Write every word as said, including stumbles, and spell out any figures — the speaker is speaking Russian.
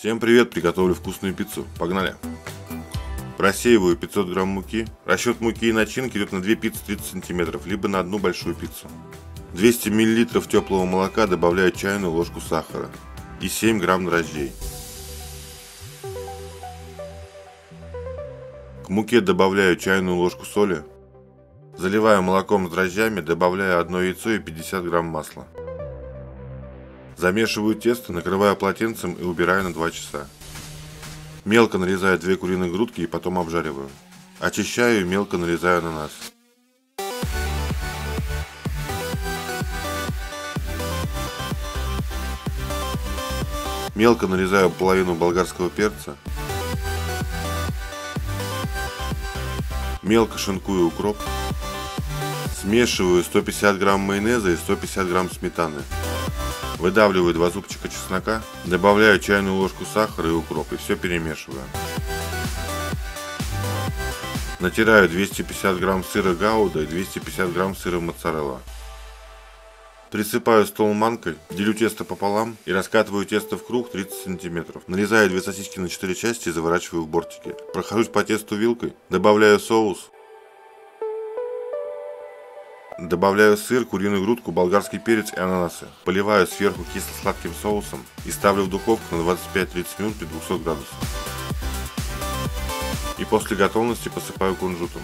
Всем привет, приготовлю вкусную пиццу. Погнали! Просеиваю пятьсот грамм муки. Расчет муки и начинки идет на две пиццы тридцать сантиметров, либо на одну большую пиццу. двести миллилитров теплого молока, добавляю чайную ложку сахара и семь грамм дрожжей. К муке добавляю чайную ложку соли. Заливаю молоком с дрожжами, добавляю одно яйцо и пятьдесят грамм масла. Замешиваю тесто, накрываю полотенцем и убираю на два часа. Мелко нарезаю две куриные грудки и потом обжариваю. Очищаю и мелко нарезаю ананас. Мелко нарезаю половину болгарского перца. Мелко шинкую укроп. Смешиваю сто пятьдесят грамм майонеза и сто пятьдесят грамм сметаны. Выдавливаю два зубчика чеснока, добавляю чайную ложку сахара и укроп и все перемешиваю. Натираю двести пятьдесят грамм сыра гауда и двести пятьдесят грамм сыра моцарелла. Присыпаю стол манкой, делю тесто пополам и раскатываю тесто в круг тридцать сантиметров. Нарезаю две сосиски на четыре части и заворачиваю в бортики. Прохожусь по тесту вилкой, добавляю соус. Добавляю сыр, куриную грудку, болгарский перец и ананасы. Поливаю сверху кисло-сладким соусом и ставлю в духовку на двадцать пять - тридцать минут при двухсот градусах. И после готовности посыпаю кунжутом.